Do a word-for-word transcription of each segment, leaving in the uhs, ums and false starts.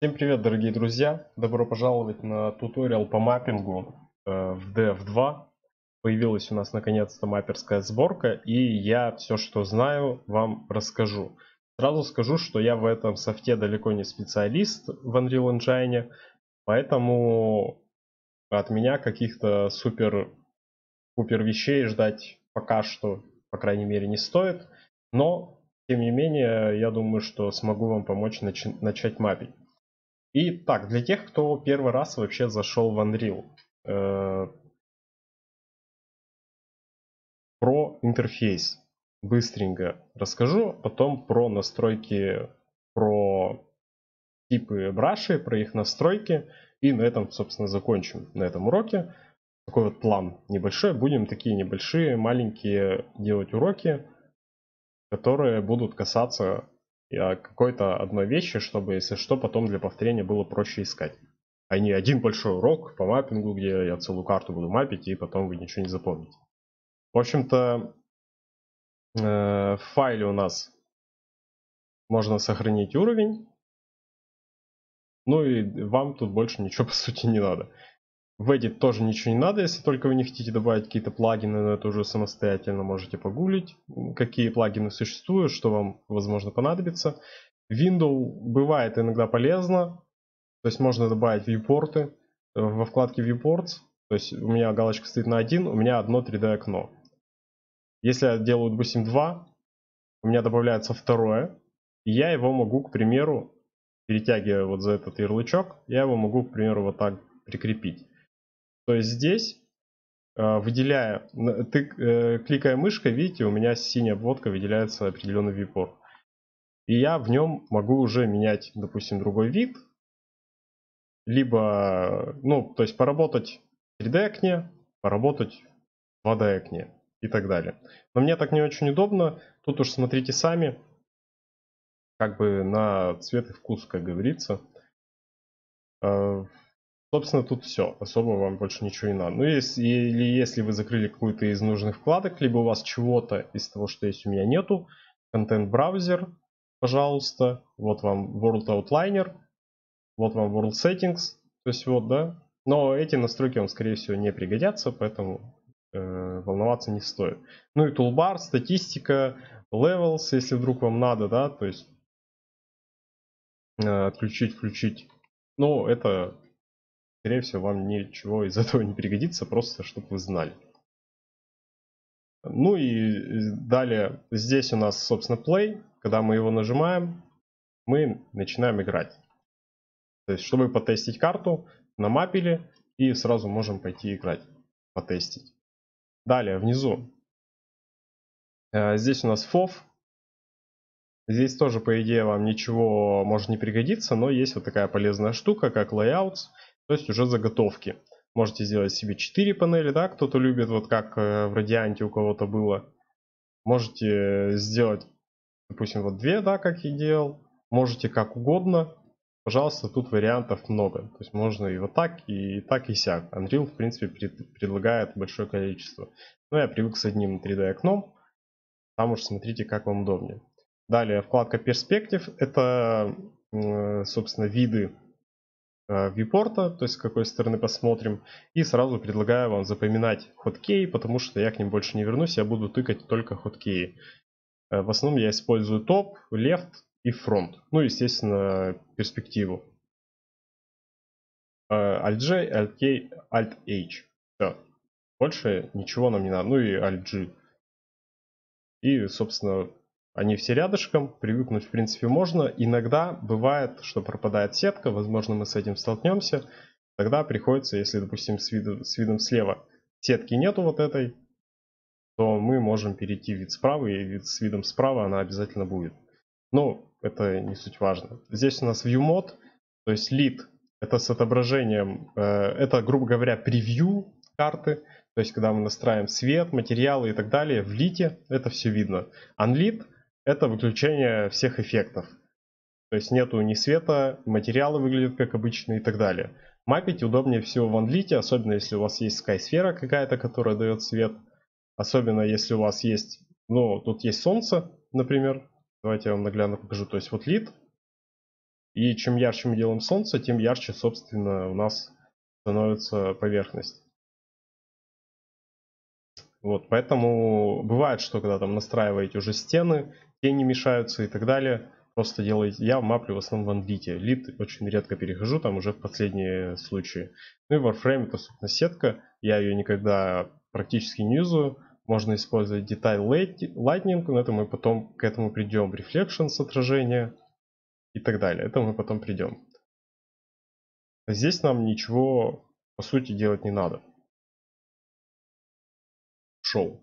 Всем привет, дорогие друзья! Добро пожаловать на туториал по маппингу в ди эф два. Появилась у нас наконец-то мапперская сборка, и я все, что знаю, вам расскажу. Сразу скажу, что я в этом софте далеко не специалист в Unreal Engine, поэтому от меня каких-то супер-пупер вещей ждать пока что, по крайней мере, не стоит. Но, тем не менее, я думаю, что смогу вам помочь нач начать маппить. Итак, для тех, кто первый раз вообще зашел в Unreal, э, про интерфейс быстренько расскажу, потом про настройки, про типы брашей, про их настройки, и на этом, собственно, закончим на этом уроке. Такой вот план небольшой, будем такие небольшие, маленькие делать уроки, которые будут касаться какой-то одной вещи, чтобы, если что, потом для повторения было проще искать. А не один большой урок по маппингу, где я целую карту буду маппить, и потом вы ничего не запомните. В общем-то, в файле у нас можно сохранить уровень. Ну и вам тут больше ничего, по сути, не надо. В Edit тоже ничего не надо, если только вы не хотите добавить какие-то плагины, но это уже самостоятельно можете погуглить, какие плагины существуют, что вам, возможно, понадобится. Window бывает иногда полезно, то есть можно добавить вьюпорты во вкладке Viewports. То есть у меня галочка стоит на один, у меня одно три дэ окно. Если я делаю, допустим, два, у меня добавляется второе, и я его могу, к примеру, перетягивая вот за этот ярлычок, я его могу, к примеру, вот так прикрепить. То есть здесь, выделяя, ты, кликая мышкой, видите, у меня синяя обводка выделяется определенный viewport. И я в нем могу уже менять, допустим, другой вид. Либо, ну, то есть поработать в три дэ-окне, поработать в два дэ-окне и так далее. Но мне так не очень удобно. Тут уж смотрите сами, как бы на цвет и вкус, как говорится. Собственно, тут все. Особо вам больше ничего не надо. Ну, если, или если вы закрыли какую-то из нужных вкладок, либо у вас чего-то из того, что есть, у меня нету. Контент-браузер, пожалуйста. Вот вам World Outliner. Вот вам World Settings. То есть вот, да. Но эти настройки вам, скорее всего, не пригодятся, поэтому э, волноваться не стоит. Ну и Toolbar, статистика, Levels, если вдруг вам надо, да, то есть э, отключить, включить. Ну, это... Скорее всего, вам ничего из этого не пригодится, просто чтобы вы знали. Ну и далее здесь у нас, собственно, play. Когда мы его нажимаем, мы начинаем играть. То есть, чтобы потестить карту, намапили и сразу можем пойти играть, потестить. Далее, внизу. Здесь у нас эф о эф. Здесь тоже, по идее, вам ничего может не пригодиться, но есть вот такая полезная штука, как layouts. То есть уже заготовки. Можете сделать себе четыре панели, да, кто-то любит, вот как в Радианте у кого-то было. Можете сделать, допустим, вот две, да, как я делал. Можете как угодно. Пожалуйста, тут вариантов много. То есть можно и вот так, и так, и сяк. Unreal, в принципе, предлагает большое количество. Но я привык с одним три дэ окном. Там уж смотрите, как вам удобнее. Далее вкладка перспектив. Это, собственно, виды вьюпорта, то есть с какой стороны посмотрим, и сразу предлагаю вам запоминать хоткей, потому что я к ним больше не вернусь, я буду тыкать только хоткей. В основном я использую топ, left и front, ну естественно перспективу. Alt-J, Alt-K, Alt-H. Все. Больше ничего нам не надо, ну и Alt-G. И собственно они все рядышком, привыкнуть в принципе можно. Иногда бывает, что пропадает сетка, возможно мы с этим столкнемся. Тогда приходится, если допустим с, виду, с видом слева сетки нету вот этой, то мы можем перейти в вид справа, и вид, с видом справа она обязательно будет. Но это не суть важно. Здесь у нас ViewMode, то есть lead, это с отображением, э, это грубо говоря превью карты. То есть когда мы настраиваем свет, материалы и так далее, в лите это все видно. Unlead — это выключение всех эффектов. То есть нету ни света, материалы выглядят как обычно и так далее. Маппить удобнее всего в анлите, особенно если у вас есть скай-сфера какая-то, которая дает свет. Особенно если у вас есть, ну, тут есть солнце, например. Давайте я вам наглядно покажу. То есть вот лид. И чем ярче мы делаем Солнце, тем ярче, собственно, у нас становится поверхность. Вот, поэтому бывает, что когда там настраиваете уже стены, тени мешаются и так далее, просто делаете. Я маплю в основном в Unlit. Лид очень редко перехожу, там уже в последние случаи. Ну и Warframe это, собственно, сетка. Я ее никогда практически не юзаю. Можно использовать Detail Lightning, но это мы потом к этому придем. Reflection с отражения и так далее. Это мы потом придем. Здесь нам ничего, по сути, делать не надо. Шоу.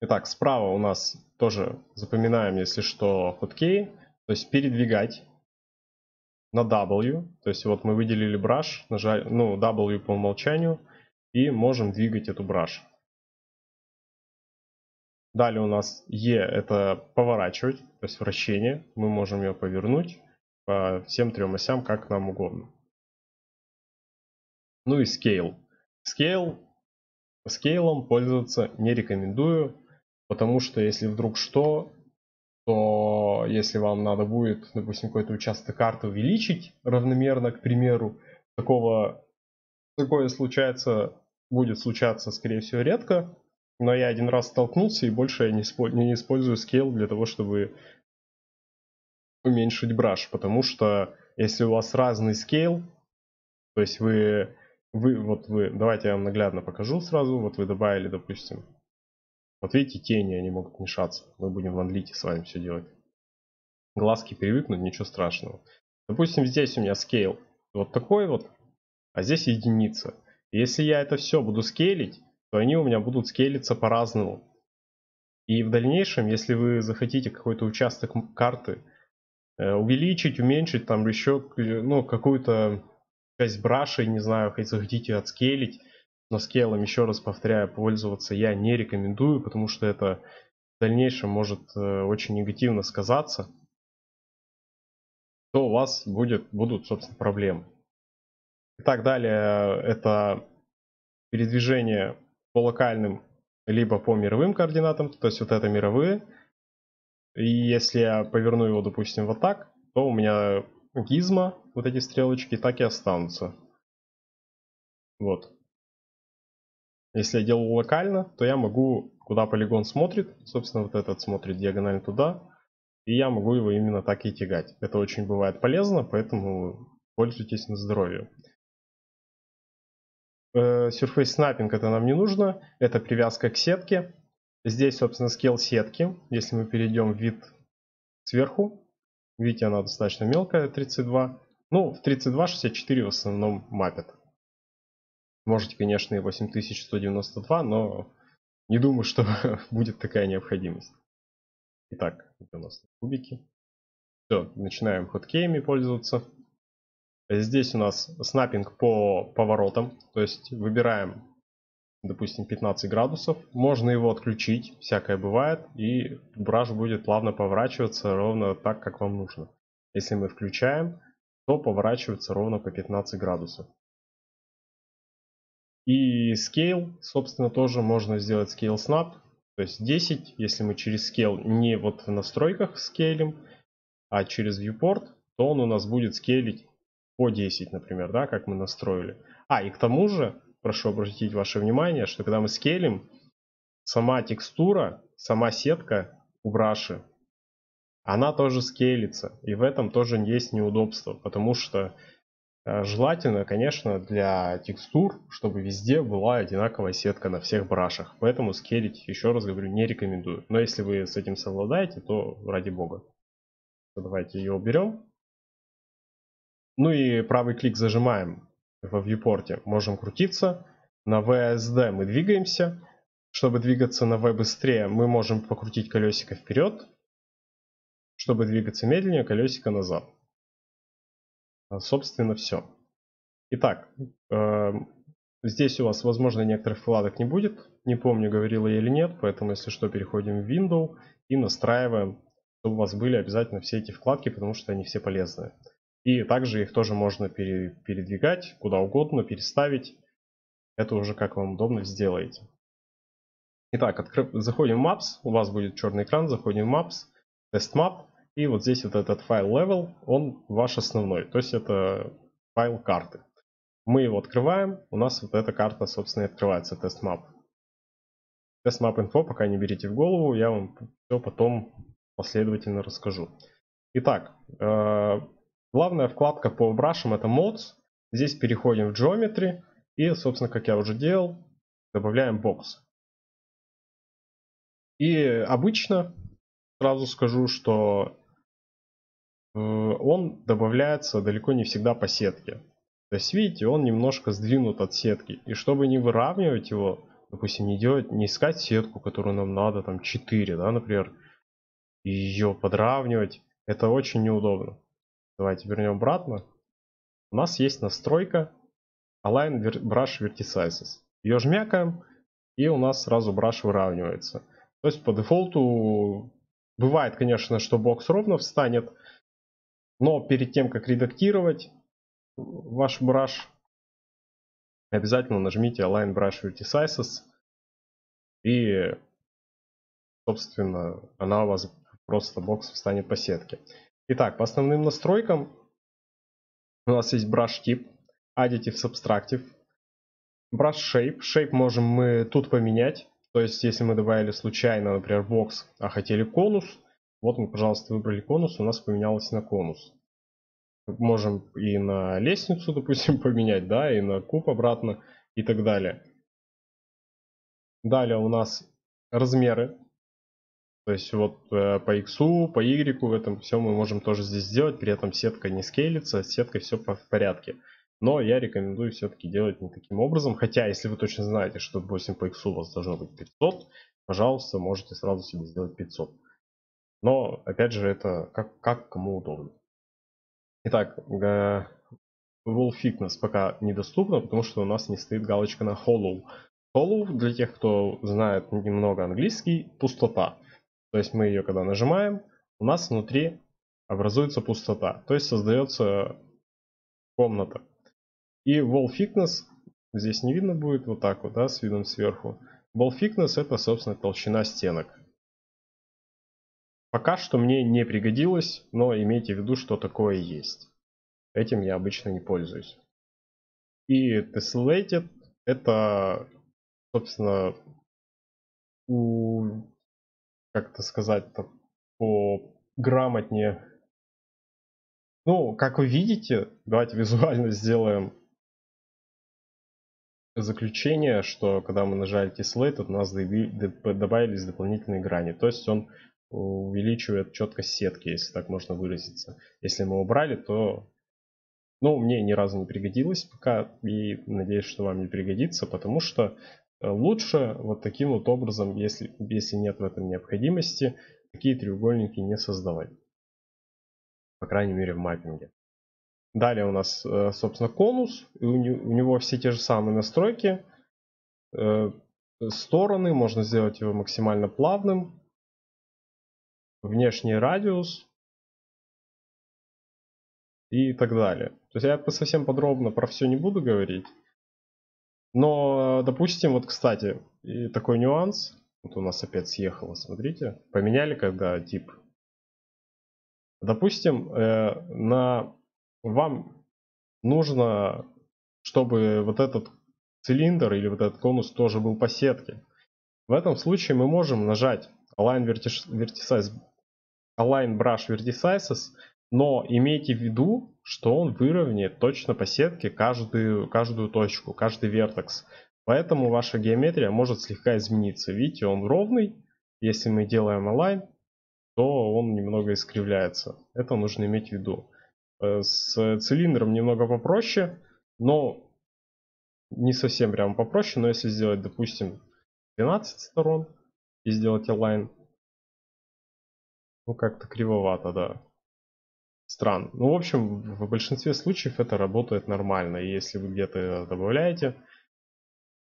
Итак, справа у нас тоже запоминаем, если что, хоткей. То есть передвигать на W. То есть вот мы выделили браш, нажали, ну, W по умолчанию. И можем двигать эту браш. Далее у нас E это поворачивать, то есть вращение. Мы можем ее повернуть по всем трем осям, как нам угодно. Ну и Scale. Scale Scale'ом пользоваться не рекомендую, потому что если вдруг что, то если вам надо будет, допустим, какой-то участок карты увеличить равномерно, к примеру, такого, такое случается, будет случаться, скорее всего, редко, но я один раз столкнулся и больше я не использую Scale для того, чтобы уменьшить браш, потому что если у вас разный Scale, то есть вы... Вы, вот вы, давайте я вам наглядно покажу сразу. Вот вы добавили, допустим, вот видите, тени, они могут мешаться. Мы будем в Unlit с вами все делать. Глазки привыкнут, ничего страшного. Допустим, здесь у меня scale вот такой вот, а здесь единица. Если я это все буду скейлить, то они у меня будут скейлиться по-разному. И в дальнейшем, если вы захотите какой-то участок карты увеличить, уменьшить, там еще ну, какую-то... часть брашей, не знаю, хоть захотите отскейлить, но скейлом, еще раз повторяю, пользоваться я не рекомендую, потому что это в дальнейшем может очень негативно сказаться, то у вас будет, будут, собственно, проблемы. И так далее, это передвижение по локальным, либо по мировым координатам, то есть вот это мировые. И если я поверну его, допустим, вот так, то у меня... гизма, вот эти стрелочки, так и останутся. Вот. Если я делаю локально, то я могу, куда полигон смотрит, собственно, вот этот смотрит диагонально туда, и я могу его именно так и тягать. Это очень бывает полезно, поэтому пользуйтесь на здоровье. Surface Snapping это нам не нужно, это привязка к сетке. Здесь, собственно, scale сетки. Если мы перейдем в вид сверху, видите, она достаточно мелкая, тридцать два. Ну, в тридцать два шестьдесят четыре в основном мапят. Можете, конечно, и восемь тысяч сто девяносто два, но не думаю, что будет такая необходимость. Итак, это у нас кубики. Все, начинаем хоткеями пользоваться. Здесь у нас снаппинг по поворотам. То есть выбираем, допустим, пятнадцать градусов. Можно его отключить, всякое бывает, и браш будет плавно поворачиваться ровно так, как вам нужно. Если мы включаем, то поворачивается ровно по пятнадцать градусов. И scale, собственно, тоже можно сделать scale snap, то есть десять. Если мы через scale не вот в настройках скейлим, а через viewport, то он у нас будет скейлить по десять, например, да, как мы настроили. А, и к тому же прошу обратить ваше внимание, что когда мы скейлим, сама текстура, сама сетка у браши, она тоже скейлится. И в этом тоже есть неудобство, потому что желательно, конечно, для текстур, чтобы везде была одинаковая сетка на всех брашах. Поэтому скейлить, еще раз говорю, не рекомендую. Но если вы с этим совладаете, то ради бога. Давайте ее уберем. Ну и правый клик зажимаем. Во viewport можем крутиться. На ви эс ди мы двигаемся. Чтобы двигаться на ви быстрее, мы можем покрутить колесико вперед. Чтобы двигаться медленнее, колесико назад. Собственно, все. Итак, э, здесь у вас, возможно, некоторых вкладок не будет. Не помню, говорила я или нет. Поэтому, если что, переходим в Windows и настраиваем, чтобы у вас были обязательно все эти вкладки, потому что они все полезные. И также их тоже можно передвигать куда угодно, переставить. Это уже как вам удобно сделаете. Итак, откры... заходим в Maps. У вас будет черный экран. Заходим в Maps. Test Map. И вот здесь вот этот файл level, он ваш основной. То есть это файл карты. Мы его открываем. У нас вот эта карта, собственно, и открывается. TestMap. TestMap info пока не берите в голову. Я вам все потом последовательно расскажу. Итак, главная вкладка по брашам — это Mods. Здесь переходим в Geometry. И, собственно, как я уже делал, добавляем бокс. И обычно, сразу скажу, что он добавляется далеко не всегда по сетке. То есть, видите, он немножко сдвинут от сетки. И чтобы не выравнивать его, допустим, не делать, не искать сетку, которую нам надо, там четыре, да, например, и ее подравнивать, это очень неудобно. Давайте вернем обратно. У нас есть настройка Align Brush Vertices. Ее жмякаем, и у нас сразу браш выравнивается. То есть по дефолту бывает, конечно, что бокс ровно встанет, но перед тем, как редактировать ваш браш, обязательно нажмите Align Brush Vertices, и, собственно, она у вас просто бокс встанет по сетке. Итак, по основным настройкам у нас есть brush тип, additive, subtractive, brush shape. Shape можем мы тут поменять. То есть, если мы добавили случайно, например, бокс, а хотели конус, вот мы, пожалуйста, выбрали конус, у нас поменялось на конус. Можем и на лестницу, допустим, поменять, да, и на куб обратно, и так далее. Далее у нас размеры. То есть, вот по X, по Y, в этом все мы можем тоже здесь сделать, при этом сетка не скейлится, с сеткой все в порядке. Но я рекомендую все-таки делать не таким образом. Хотя, если вы точно знаете, что, допустим, по X у вас должно быть пятьсот, пожалуйста, можете сразу себе сделать пятьсот. Но, опять же, это как, как кому удобно. Итак, Wall Thickness пока недоступно, потому что у нас не стоит галочка на Hollow. Hollow, для тех, кто знает немного английский, пустота. То есть мы ее, когда нажимаем, у нас внутри образуется пустота. То есть создается комната. И Wall Thickness, здесь не видно будет, вот так вот, да, с видом сверху. Wall Thickness — это, собственно, толщина стенок. Пока что мне не пригодилось, но имейте в виду, что такое есть. Этим я обычно не пользуюсь. И Tessellated — это, собственно, у, как-то сказать-то пограмотнее. Ну, как вы видите, давайте визуально сделаем заключение, что когда мы нажали Tessellate, у нас добавились дополнительные грани. То есть он увеличивает четкость сетки, если так можно выразиться. Если мы убрали, то... Ну, мне ни разу не пригодилось пока, и надеюсь, что вам не пригодится, потому что лучше вот таким вот образом, если, если нет в этом необходимости, такие треугольники не создавать. По крайней мере, в маппинге. Далее у нас, собственно, конус. У него все те же самые настройки. Стороны. Можно сделать его максимально плавным. Внешний радиус. И так далее. То есть я совсем подробно про все не буду говорить. Но, допустим, вот, кстати, и такой нюанс. Вот у нас опять съехало, смотрите. Поменяли, когда тип. Допустим, э, на... вам нужно, чтобы вот этот цилиндр или вот этот конус тоже был по сетке. В этом случае мы можем нажать Align, Vertices, Align Brush Vertices, но имейте в виду, что он выровняет точно по сетке каждую, каждую точку, каждый вертекс. Поэтому ваша геометрия может слегка измениться. Видите, он ровный. Если мы делаем Align, то он немного искривляется. Это нужно иметь в виду. С цилиндром немного попроще, но не совсем прям попроще. Но если сделать, допустим, двенадцать сторон и сделать align, ну как-то кривовато, да, странно. Ну, в общем, в большинстве случаев это работает нормально. И если вы где-то добавляете,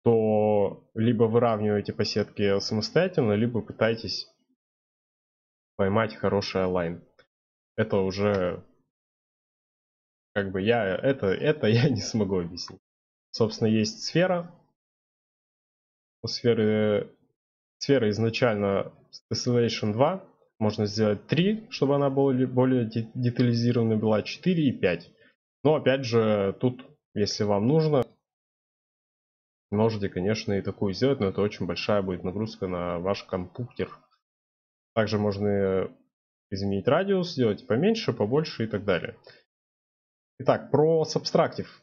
то либо выравниваете по сетке самостоятельно, либо пытаетесь поймать хороший align. Это уже как бы я это это я не смогу объяснить. Собственно, есть сфера. У сферы сфера изначально Tessellation два. Можно сделать три, чтобы она более, более детализированная была, четыре и пять. Но опять же, тут, если вам нужно, можете, конечно, и такую сделать, но это очень большая будет нагрузка на ваш компьютер. Также можно изменить радиус, сделать поменьше, побольше и так далее. Итак, про сабстрактив.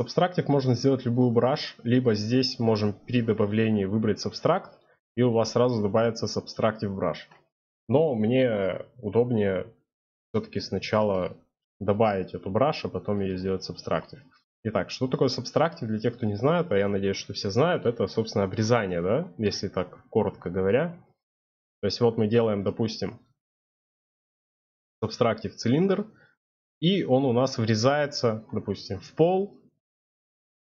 Сабстрактив можно сделать любую brush, либо здесь можем при добавлении выбрать сабстракт, и у вас сразу добавится сабстрактив brush. Но мне удобнее все-таки сначала добавить эту браш, а потом ее сделать сабстрактив. Итак, что такое сабстрактив для тех, кто не знает, а я надеюсь, что все знают, это, собственно, обрезание, да, если так коротко говоря. То есть вот мы делаем, допустим, сабстрактив цилиндр, и он у нас врезается, допустим, в пол.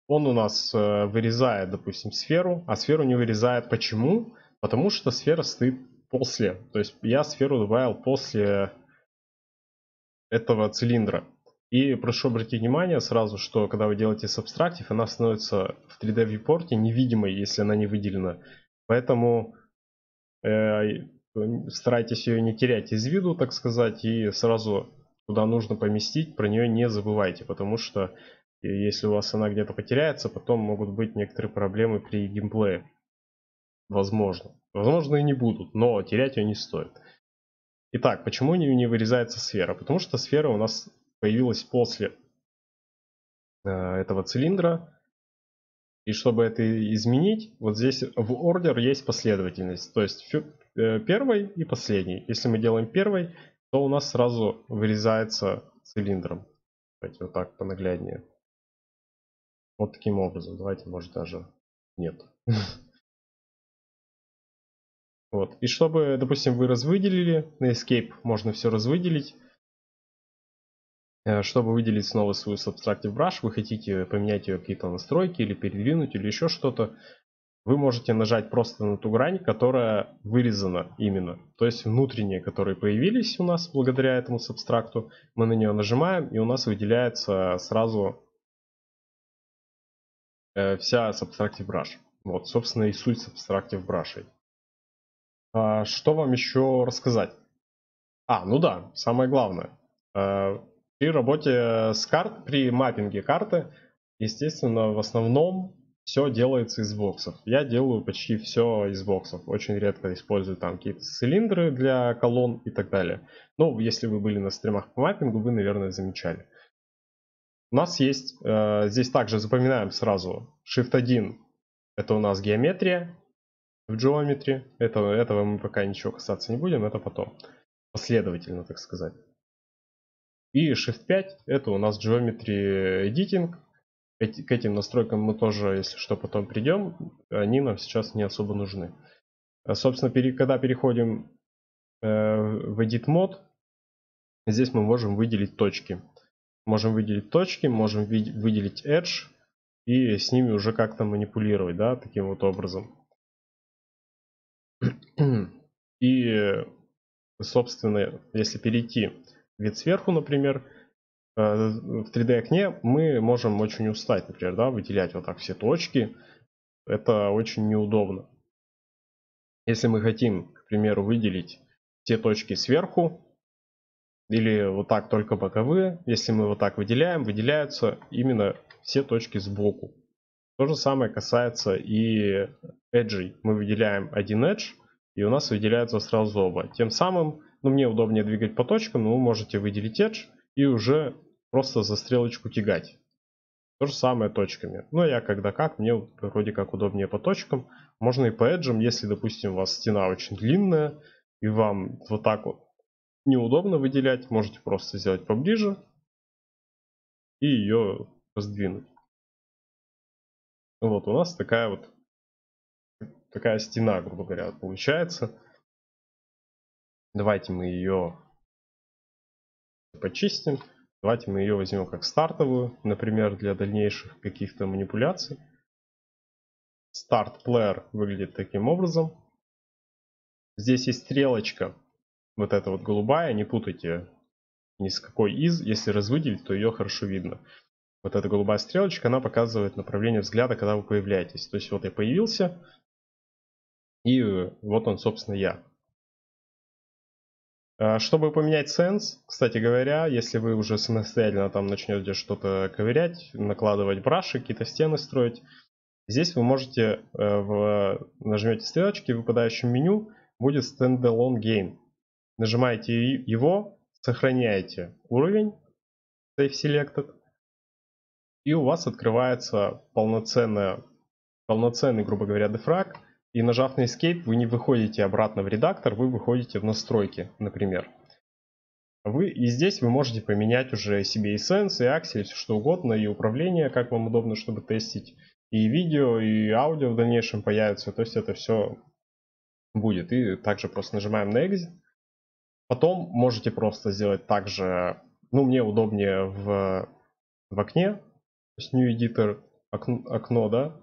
Он у нас вырезает, допустим, сферу, а сферу не вырезает. Почему? Потому что сфера стоит после, то есть я сферу добавил после этого цилиндра. И прошу обратить внимание сразу, что когда вы делаете сабстрактив, она становится в три дэ-вьюпорте невидимой, если она не выделена. Поэтому э, старайтесь ее не терять из виду, так сказать, и сразу туда нужно поместить, про нее не забывайте, потому что если у вас она где-то потеряется, потом могут быть некоторые проблемы при геймплее. Возможно. Возможно, и не будут, но терять ее не стоит. Итак, почему не вырезается сфера? Потому что сфера у нас появилась после этого цилиндра. И чтобы это изменить, вот здесь в ордер есть последовательность. То есть первый и последний. Если мы делаем первый, то у нас сразу вырезается цилиндром. Давайте вот так понагляднее. Вот таким образом. Давайте, может, даже нет. Вот. И чтобы, допустим, вы развыделили, на Escape можно все развыделить. Чтобы выделить снова свою Subtractive Brush, вы хотите поменять ее какие-то настройки или передвинуть, или еще что-то, вы можете нажать просто на ту грань, которая вырезана именно. То есть внутренние, которые появились у нас благодаря этому субстракту, мы на нее нажимаем, и у нас выделяется сразу вся Subtractive Brush. Вот, собственно, и суть Subtractive Brush. Что вам еще рассказать? А, ну да, самое главное. При работе с карт, при маппинге карты, естественно, в основном все делается из боксов. Я делаю почти все из боксов. Очень редко использую там какие-то цилиндры для колонн и так далее. Ну, если вы были на стримах по маппингу, вы, наверное, замечали. У нас есть, здесь также запоминаем сразу, Shift один, это у нас геометрия. В Geometry, это, этого мы пока ничего касаться не будем, это потом. Последовательно, так сказать. И Shift пять, это у нас Geometry Editing. Эти, к этим настройкам мы тоже, если что, потом придем. Они нам сейчас не особо нужны. Собственно, пере, когда переходим э, в Edit Mode, здесь мы можем выделить точки. Можем выделить точки, можем ви, выделить Edge. И с ними уже как-то манипулировать, да, таким вот образом. И, собственно, если перейти вид сверху, например, в три дэ-окне мы можем очень устать, например, да, выделять вот так все точки. Это очень неудобно. Если мы хотим, к примеру, выделить все точки сверху, или вот так только боковые, если мы вот так выделяем, выделяются именно все точки сбоку. То же самое касается и эджей. Мы выделяем один эдж, и у нас выделяются сразу оба. Тем самым, ну, мне удобнее двигать по точкам, но вы можете выделить эдж и уже просто за стрелочку тягать. То же самое точками. Но я когда как, мне вроде как удобнее по точкам. Можно и по эджам, если, допустим, у вас стена очень длинная, и вам вот так вот неудобно выделять, можете просто сделать поближе и ее раздвинуть. Вот у нас такая вот такая стена, грубо говоря, получается. Давайте мы ее почистим. Давайте мы ее возьмем как стартовую, например, для дальнейших каких-то манипуляций. Старт плеер выглядит таким образом. Здесь есть стрелочка, вот эта вот голубая, не путайте ни с какой из. Если развыделить, то ее хорошо видно. Вот эта голубая стрелочка, она показывает направление взгляда, когда вы появляетесь. То есть вот я появился, и вот он, собственно, я. Чтобы поменять сенс, кстати говоря, если вы уже самостоятельно там начнете что-то ковырять, накладывать браши, какие-то стены строить, здесь вы можете, в, нажмете стрелочки, в выпадающем меню будет Standalone Game. Нажимаете его, сохраняете уровень, Save Selected, и у вас открывается полноценная, полноценный, грубо говоря, дефраг. И нажав на Escape, вы не выходите обратно в редактор, вы выходите в настройки, например. Вы, и здесь вы можете поменять уже себе и сенс, и аксель, все что угодно, и управление, как вам удобно, чтобы тестить. И видео, и аудио в дальнейшем появится, то есть это все будет. И также просто нажимаем на Exit. Потом можете просто сделать также, ну мне удобнее в, в окне, то есть New Editor, окно, окно да.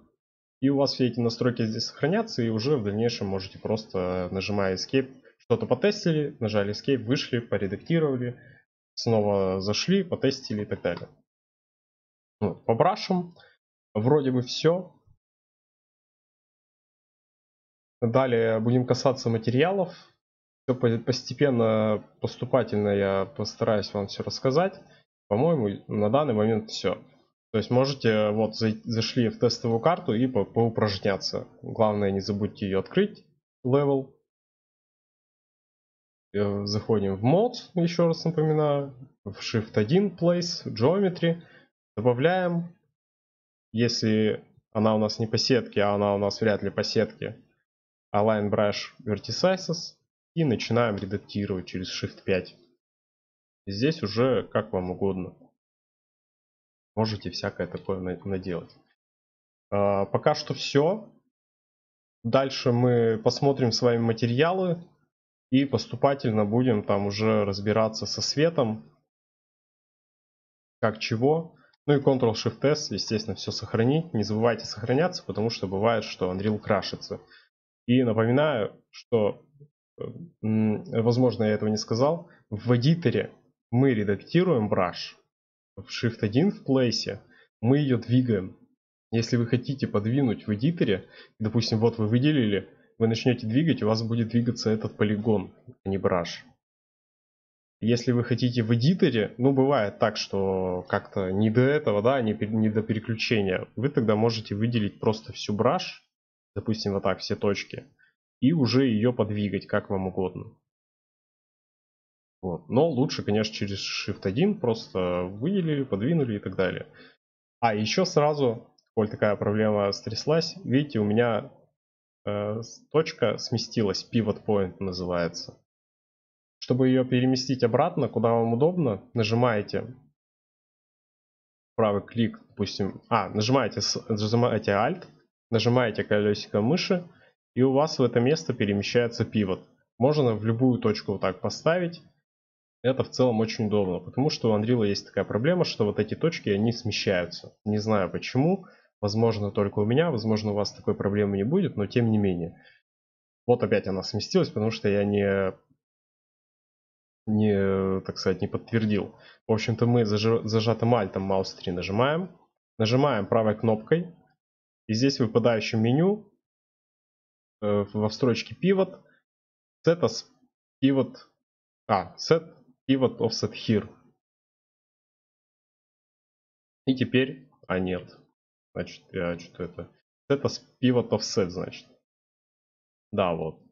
И у вас все эти настройки здесь сохранятся, и уже в дальнейшем можете просто, нажимая Escape, что-то потестили, нажали Escape, вышли, поредактировали, снова зашли, потестили и так далее. Вот, по брашам вроде бы все. Далее будем касаться материалов. Все постепенно, поступательно я постараюсь вам все рассказать. По-моему, на данный момент все. То есть можете, вот, зашли в тестовую карту и по поупражняться. Главное, не забудьте ее открыть, левел. Заходим в Mod, еще раз напоминаю, в Shift один, Place, Geometry. Добавляем. Если она у нас не по сетке, а она у нас вряд ли по сетке, Align Brush Vertices. И начинаем редактировать через Shift пять. Здесь уже как вам угодно. Можете всякое такое наделать. А, пока что все. Дальше мы посмотрим с вами материалы. И поступательно будем там уже разбираться со светом. Как чего. Ну и Ctrl-Shift-S. Естественно, все сохранить. Не забывайте сохраняться, потому что бывает, что Unreal крашится. И напоминаю, что, возможно, я этого не сказал. В эдиторе мы редактируем brush. В Shift один в Place мы ее двигаем. Если вы хотите подвинуть в эдиторе, допустим, вот вы выделили, вы начнете двигать, у вас будет двигаться этот полигон, а не браш. Если вы хотите в эдиторе, ну бывает так, что как-то не до этого, да, не, не до переключения, вы тогда можете выделить просто всю браш, допустим, вот так, все точки, и уже ее подвигать, как вам угодно. Вот. Но лучше, конечно, через Shift один просто выделили, подвинули и так далее. А еще сразу, коль такая проблема стряслась, видите, у меня э, точка сместилась, Pivot Point называется. Чтобы ее переместить обратно, куда вам удобно, нажимаете правый клик, допустим, а, нажимаете, нажимаете Alt, нажимаете колесико мыши, и у вас в это место перемещается Pivot. Можно в любую точку вот так поставить. Это в целом очень удобно, потому что у Unreal есть такая проблема, что вот эти точки, они смещаются. Не знаю почему, возможно только у меня, возможно у вас такой проблемы не будет, но тем не менее. Вот опять она сместилась, потому что я не, не так сказать, не подтвердил. В общем-то мы зажатым Alt-ом Mouse три нажимаем, нажимаем правой кнопкой, и здесь в выпадающем меню, во строчке Pivot, Set as Pivot, а, Set Pivot Offset Here. И теперь, а нет, значит, я что-то это, Set as Pivot Offset, значит. Да, вот.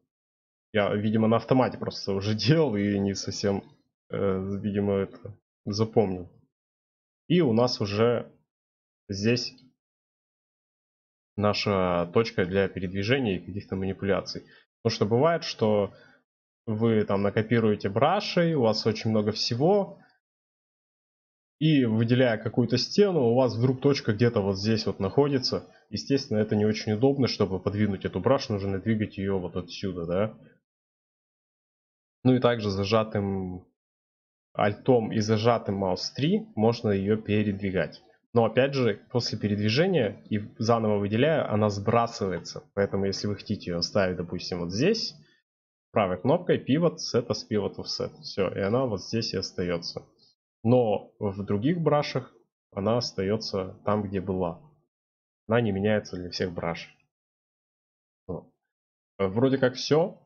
Я, видимо, на автомате просто уже делал и не совсем, э, видимо, это запомнил. И у нас уже здесь наша точка для передвижения и каких-то манипуляций. Потому что бывает, что вы там накопируете брашей, у вас очень много всего, и выделяя какую-то стену, у вас вдруг точка где-то вот здесь вот находится. Естественно, это не очень удобно, чтобы подвинуть эту браш, нужно двигать ее вот отсюда, да. Ну и также зажатым Alt и зажатым Mouse три можно ее передвигать. Но опять же, после передвижения и заново выделяя, она сбрасывается. Поэтому, если вы хотите ее оставить, допустим, вот здесь, правой кнопкой Pivot, Set as Pivot Offset. Все, и она вот здесь и остается. Но в других брашах она остается там, где была. Она не меняется для всех браш. Вот. Вроде как все.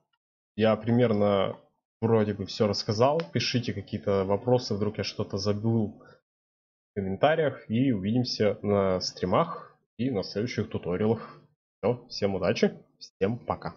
Я примерно вроде бы все рассказал. Пишите какие-то вопросы, вдруг я что-то забыл, в комментариях. И увидимся на стримах и на следующих туториалах. Все, всем удачи, всем пока.